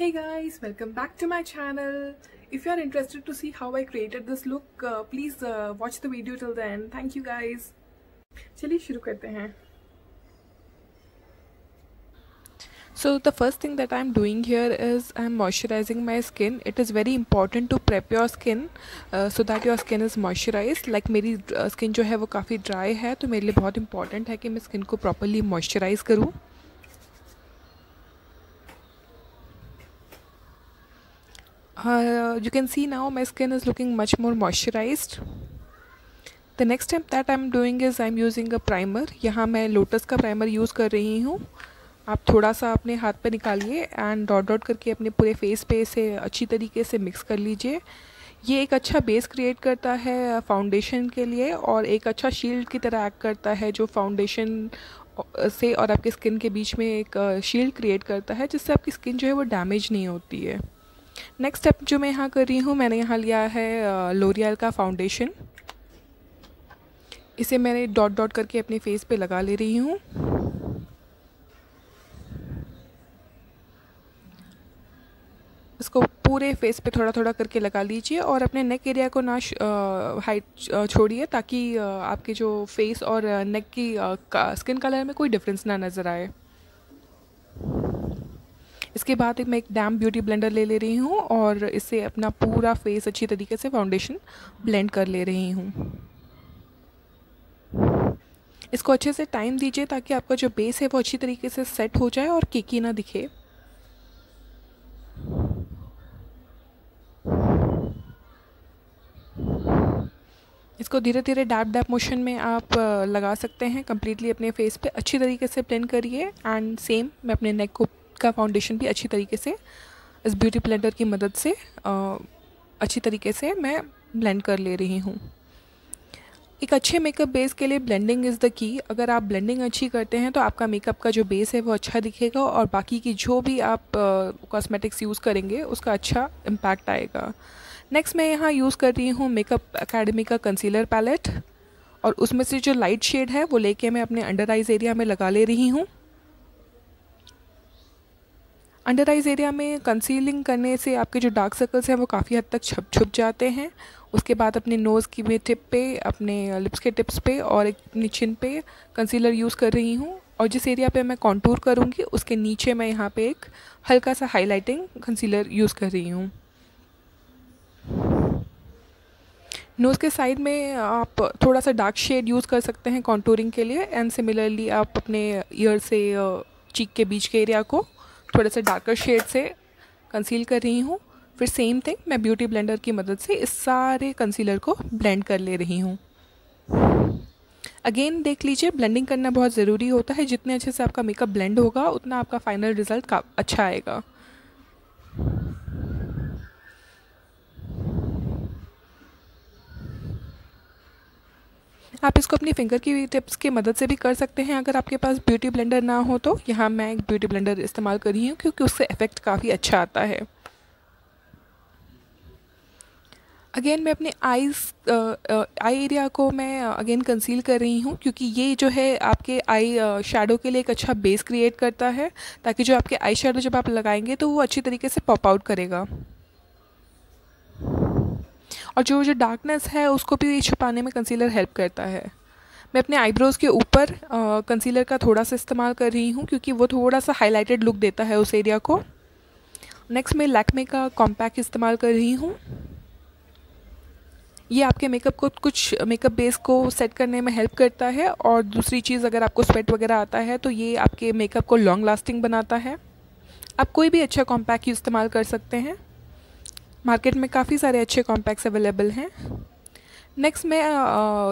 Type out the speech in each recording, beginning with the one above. Hey guys, welcome back to my channel. If you are interested to see how I created this look, please watch the video till the end. Thank you guys. चलिए शुरू करते हैं. So the first thing that I'm doing here is I'm moisturizing my skin. It is very important to prep your skin so that your skin is moisturized. Like मेरी skin जो है वो काफ़ी dry है, तो मेरे लिए बहुत important है कि मैं skin को properly moisturize करूँ. You can see now my skin is looking much more moisturized. The next step that I'm doing is I'm using a primer. यहाँ मैं Lotus का primer use कर रही हूँ. आप थोड़ा सा अपने हाथ पर निकालिए एंड डॉट डॉट करके अपने पूरे फेस पे इसे अच्छी तरीके से मिक्स कर लीजिए. ये एक अच्छा बेस क्रिएट करता है फाउंडेशन के लिए और एक अच्छा शील्ड की तरह एक्ट करता है, जो फाउंडेशन से और आपके स्किन के बीच में एक शील्ड क्रिएट करता है, जिससे आपकी स्किन जो है वो डैमेज नहीं होती है. नेक्स्ट स्टेप जो मैं यहाँ कर रही हूँ, मैंने यहाँ लिया है L'Oreal का फाउंडेशन. इसे मैंने डॉट डॉट करके अपने फेस पर लगा ले रही हूँ. इसको पूरे फेस पे थोड़ा थोड़ा करके लगा लीजिए और अपने नेक एरिया को ना हाइड छोड़िए, ताकि आपके जो फेस और नेक की स्किन कलर में कोई डिफरेंस ना नज़र आए. इसके बाद मैं एक डैम्प ब्यूटी ब्लेंडर ले रही हूँ और इससे अपना पूरा फेस अच्छी तरीके से फाउंडेशन ब्लेंड कर ले रही हूँ. इसको अच्छे से टाइम दीजिए ताकि आपका जो बेस है वो अच्छी तरीके से सेट हो जाए और केकी ना दिखे. इसको धीरे धीरे डैप डैप मोशन में आप लगा सकते हैं. कम्प्लीटली अपने फेस पे अच्छी तरीके से ब्लेंड करिए एंड सेम मैं अपने नेक का फाउंडेशन भी अच्छी तरीके से इस ब्यूटी ब्लेंडर की मदद से अच्छी तरीके से मैं ब्लेंड कर ले रही हूँ. एक अच्छे मेकअप बेस के लिए ब्लेंडिंग इज़ द की. अगर आप ब्लेंडिंग अच्छी करते हैं तो आपका मेकअप का जो बेस है वो अच्छा दिखेगा और बाकी की जो भी आप कॉस्मेटिक्स यूज़ करेंगे उसका अच्छा इम्पैक्ट आएगा. नेक्स्ट मैं यहाँ यूज़ कर रही हूँ मेकअप एकेडमी का कंसीलर पैलेट और उसमें से जो लाइट शेड है वो लेके मैं अपने अंडर आइज़ एरिया में लगा ले रही हूँ. अंडर आइज़ एरिया में कंसीलिंग करने से आपके जो डार्क सर्कल्स हैं वो काफ़ी हद तक छुप जाते हैं. उसके बाद अपने नोज़ की भी टिप पे, अपने लिप्स के टिप्स पे और एक अपनी चिन पे कंसीलर यूज़ कर रही हूँ. और जिस एरिया पे मैं कॉन्टूर करूँगी उसके नीचे मैं यहाँ पे एक हल्का सा हाईलाइटिंग कंसीलर यूज़ कर रही हूँ. नोज़ के साइड में आप थोड़ा सा डार्क शेड यूज़ कर सकते हैं कॉन्टूरिंग के लिए एंड सिमिलरली आप अपने ईयर से चीक के बीच के एरिया को थोड़े से डार्कर शेड से कंसील कर रही हूँ. फिर सेम थिंग मैं ब्यूटी ब्लेंडर की मदद से इस सारे कंसीलर को ब्लेंड कर ले रही हूँ. अगेन देख लीजिए, ब्लेंडिंग करना बहुत ज़रूरी होता है. जितने अच्छे से आपका मेकअप ब्लेंड होगा उतना आपका फाइनल रिजल्ट का अच्छा आएगा. आप इसको अपनी फिंगर की टिप्स की मदद से भी कर सकते हैं अगर आपके पास ब्यूटी ब्लेंडर ना हो तो. यहाँ मैं एक ब्यूटी ब्लेंडर इस्तेमाल कर रही हूँ क्योंकि उससे इफेक्ट काफ़ी अच्छा आता है. अगेन मैं अपने आई एरिया को मैं अगेन कंसील कर रही हूँ क्योंकि ये जो है आपके आई शैडो के लिए एक अच्छा बेस क्रिएट करता है, ताकि जो आपके आई शैडो जब आप लगाएंगे तो वो अच्छी तरीके से पॉप आउट करेगा और जो डार्कनेस है उसको भी छुपाने में कंसीलर हेल्प करता है. मैं अपने आईब्रोज़ के ऊपर कंसीलर का थोड़ा सा इस्तेमाल कर रही हूँ क्योंकि वो थोड़ा सा हाईलाइटेड लुक देता है उस एरिया को. नेक्स्ट मैं लैक्मे का कॉम्पैक्ट इस्तेमाल कर रही हूँ. ये आपके मेकअप को कुछ मेकअप बेस को सेट करने में हेल्प करता है और दूसरी चीज़, अगर आपको स्वेट वगैरह आता है तो ये आपके मेकअप को लॉन्ग लास्टिंग बनाता है. आप कोई भी अच्छा कॉम्पैक्ट इस्तेमाल कर सकते हैं, मार्केट में काफ़ी सारे अच्छे कॉम्पैक्ट्स अवेलेबल हैं. नेक्स्ट मैं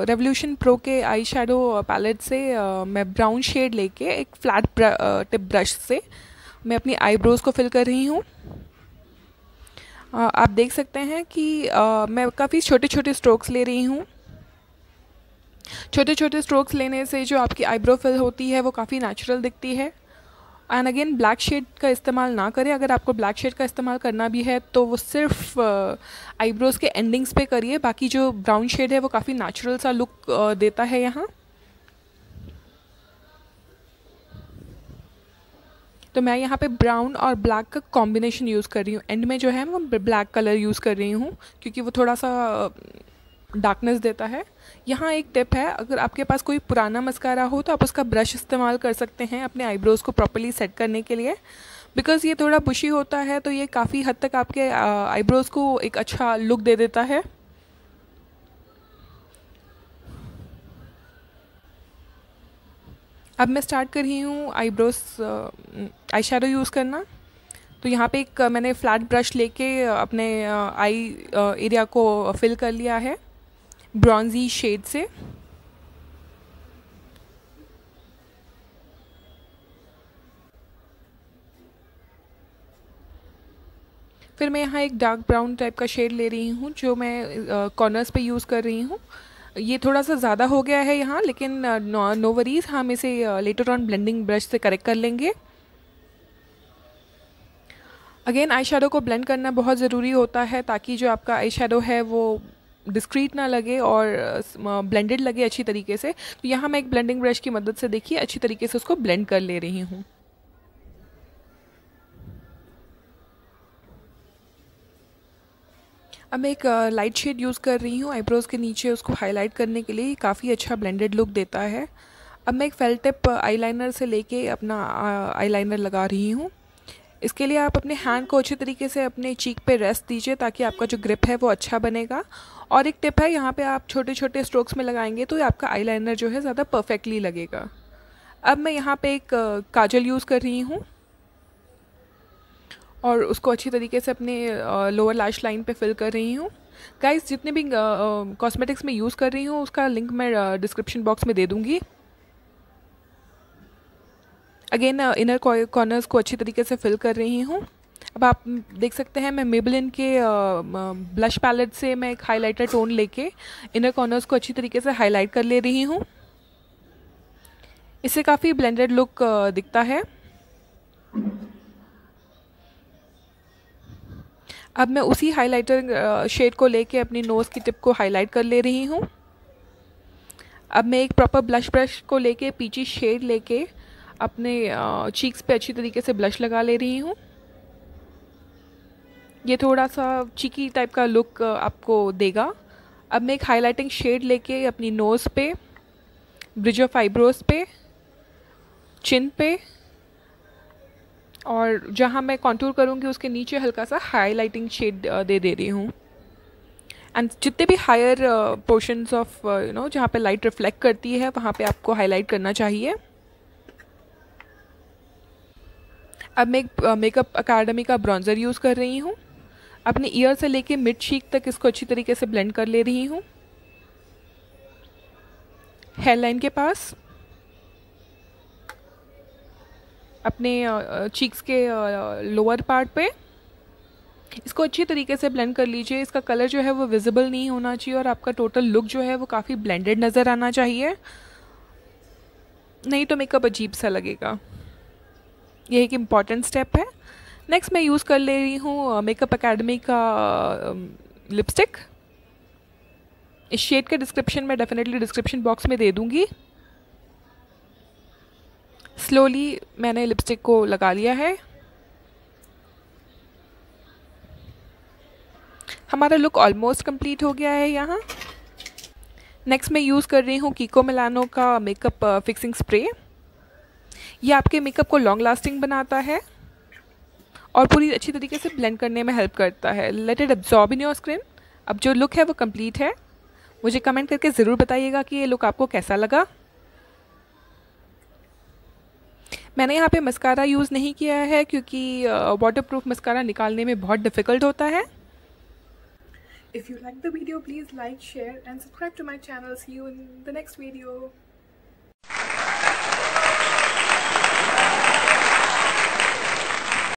रेवोल्यूशन प्रो के आई शैडो पैलेट से मैं ब्राउन शेड लेके एक फ्लैट टिप ब्रश से मैं अपनी आईब्रोज़ को फिल कर रही हूँ. आप देख सकते हैं कि मैं काफ़ी छोटे छोटे स्ट्रोक्स ले रही हूँ. छोटे छोटे स्ट्रोक्स लेने से जो आपकी आईब्रो फिल होती है वो काफ़ी नेचुरल दिखती है. एंड अगेन ब्लैक शेड का इस्तेमाल ना करें. अगर आपको ब्लैक शेड का इस्तेमाल करना भी है तो वो सिर्फ आईब्रोज़ के एंडिंग्स पे करिए. बाकी जो ब्राउन शेड है वो काफ़ी नेचुरल सा लुक देता है यहाँ. तो मैं यहाँ पे ब्राउन और ब्लैक का कॉम्बिनेशन यूज़ कर रही हूँ। एंड में जो है मैं ब्लैक कलर यूज़ कर रही हूँ क्योंकि वो थोड़ा सा डार्कनेस देता है। यहाँ एक टिप है, अगर आपके पास कोई पुराना मस्कारा हो तो आप उसका ब्रश इस्तेमाल कर सकते हैं अपने आईब्रोज़ को प्रॉपर्ली सेट करने के लिए, बिकॉज़ ये थोड़ा बुशी होता है तो ये काफ़ी हद तक आपके आईब्रोज़ को एक अच्छा लुक दे देता है। अब मैं स्टार्ट कर रही हूँ आईब्रोज़ आई शेडो यूज़ करना। तो यहाँ पे एक मैंने फ्लैट ब्रश लेके अपने आई एरिया को फिल कर लिया है ब्रॉन्जी शेड से। फिर मैं यहाँ एक डार्क ब्राउन टाइप का शेड ले रही हूँ जो मैं कॉर्नर्स पे यूज़ कर रही हूँ। ये थोड़ा सा ज़्यादा हो गया है यहाँ, लेकिन नो वरीज़, हम इसे लेटर ऑन ब्लेंडिंग ब्रश से करेक्ट कर लेंगे। अगेन आई शेडो को ब्लेंड करना बहुत ज़रूरी होता है ताकि जो आपका आई शेडो है वो डिस्क्रीट ना लगे और ब्लेंडेड लगे अच्छी तरीके से। तो यहाँ मैं एक ब्लेंडिंग ब्रश की मदद से देखिए अच्छी तरीके से उसको ब्लेंड कर ले रही हूँ। अब मैं एक लाइट शेड यूज़ कर रही हूँ आईब्रोज़ के नीचे, उसको हाईलाइट करने के लिए। काफ़ी अच्छा ब्लेंडेड लुक देता है। अब मैं एक फेल्ट टिप आईलाइनर से लेके अपना आईलाइनर लगा रही हूँ। इसके लिए आप अपने हैंड को अच्छे तरीके से अपने चीक पे रेस्ट दीजिए ताकि आपका जो ग्रिप है वो अच्छा बनेगा। और एक टिप है, यहाँ पे आप छोटे छोटे स्ट्रोक्स में लगाएंगे तो आपका आईलाइनर जो है ज़्यादा परफेक्टली लगेगा। अब मैं यहाँ पे एक काजल यूज़ कर रही हूँ और उसको अच्छी तरीके से अपने लोअर लैश लाइन पे फिल कर रही हूँ। गाइस, जितने भी कॉस्मेटिक्स में यूज़ कर रही हूँ उसका लिंक मैं डिस्क्रिप्शन बॉक्स में दे दूँगी। अगेन इनर कॉर्नर्स को अच्छी तरीके से फिल कर रही हूँ। अब आप देख सकते हैं मैं मेबेलिन के ब्लश पैलेट से मैं एक हाइलाइटर टोन लेके इनर कॉर्नर्स को अच्छी तरीके से हाईलाइट कर ले रही हूँ। इससे काफ़ी ब्लेंडेड लुक दिखता है। अब मैं उसी हाइलाइटर शेड को लेके अपनी नोज़ की टिप को हाईलाइट कर ले रही हूँ। अब मैं एक प्रॉपर ब्लश ब्रश को लेके पीची शेड लेके अपने चीक्स पे अच्छी तरीके से ब्लश लगा ले रही हूँ। ये थोड़ा सा चीकी टाइप का लुक आपको देगा। अब मैं एक हाइलाइटिंग शेड लेके अपनी नोज़ पे, ब्रिज ऑफ आईब्रोज़ पे, चिन पे और जहाँ मैं कॉन्टूर करूँगी उसके नीचे हल्का सा हाइलाइटिंग शेड दे रही हूँ। एंड जितने भी हायर पोर्शंस ऑफ जहाँ पे लाइट रिफ्लेक्ट करती है वहाँ पे आपको हाईलाइट करना चाहिए। अब मैं एक मेकअप अकेडमी का ब्रॉन्जर यूज़ कर रही हूँ। अपने ईयर से लेके मिड चीक तक इसको अच्छी तरीके से ब्लेंड कर ले रही हूँ हेयर लाइन के पास। अपने चीक्स के लोअर पार्ट पे इसको अच्छी तरीके से ब्लेंड कर लीजिए। इसका कलर जो है वो विजिबल नहीं होना चाहिए और आपका टोटल लुक जो है वो काफ़ी ब्लेंडेड नज़र आना चाहिए, नहीं तो मेकअप अजीब सा लगेगा। यह एक इम्पॉर्टेंट स्टेप है। नेक्स्ट मैं यूज़ कर ले रही हूँ मेकअप एकेडमी का लिपस्टिक। इस शेड का डिस्क्रिप्शन मैं डेफिनेटली डिस्क्रिप्शन बॉक्स में दे दूँगी। स्लोली मैंने लिपस्टिक को लगा लिया है। हमारा लुक ऑलमोस्ट कंप्लीट हो गया है यहाँ। नेक्स्ट मैं यूज़ कर रही हूँ कीको मिलानो का मेकअप फिक्सिंग स्प्रे। ये आपके मेकअप को लॉन्ग लास्टिंग बनाता है और पूरी अच्छी तरीके से ब्लेंड करने में हेल्प करता है। Let it absorb in your skin. अब जो लुक है वो कंप्लीट है। मुझे कमेंट करके ज़रूर बताइएगा कि ये लुक आपको कैसा लगा। मैंने यहाँ पे मस्कारा यूज़ नहीं किया है क्योंकि वाटरप्रूफ मस्कारा निकालने में बहुत डिफ़िकल्ट होता है। If you like the video please like, share and subscribe to my channel. See you in the next video.